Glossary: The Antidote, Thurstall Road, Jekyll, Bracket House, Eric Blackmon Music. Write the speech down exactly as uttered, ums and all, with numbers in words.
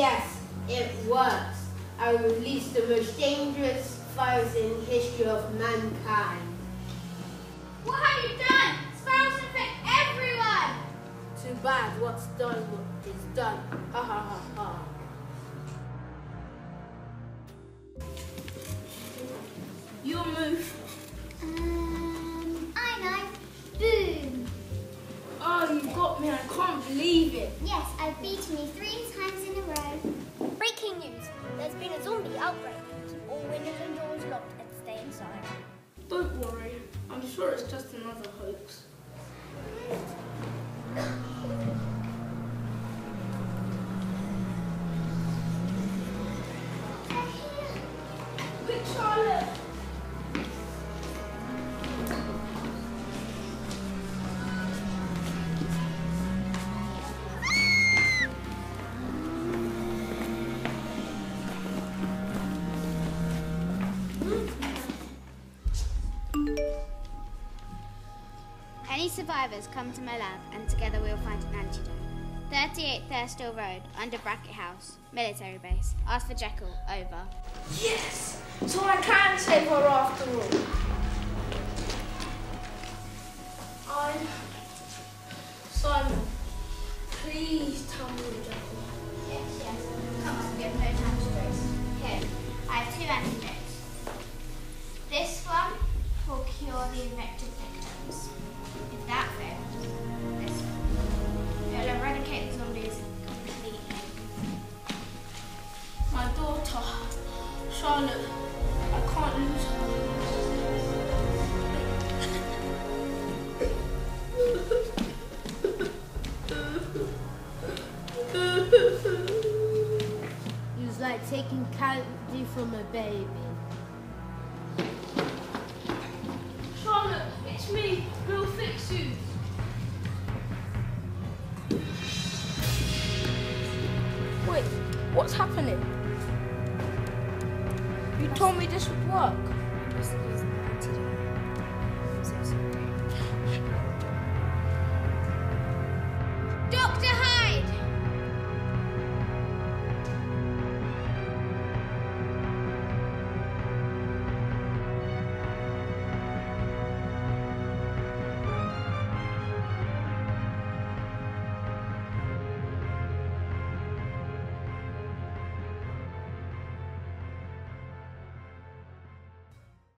Yes, it was. I released the most dangerous virus in the history of mankind. What have you done? Sparrows infect everyone! Too bad what's done is done. Ha ha ha ha. Your move. Um, I know. Boom. Oh, you got me. I can't believe it. Yes, I've beaten you three times in a row. Breaking news. There's been a zombie outbreak. All windows and doors locked and stay inside. Don't worry. I'm sure it's just another hoax. Survivors come to my lab and together we'll find an antidote. thirty-eight Thurstall Road, under Bracket House, military base. Ask for Jekyll, over. Yes! So I can save her after all. I'm... Simon, please tell me the Jekyll. Yes, yes. Come on, we have no time to waste. Here, I have two antidotes. This one will cure the infected victims. If that fails, this one. It'll eradicate the zombies completely. My daughter, Charlotte, I can't lose her. It was like taking candy from a baby. Charlotte, it's me. We'll fix you. Wait, what's happening? You told me this would work.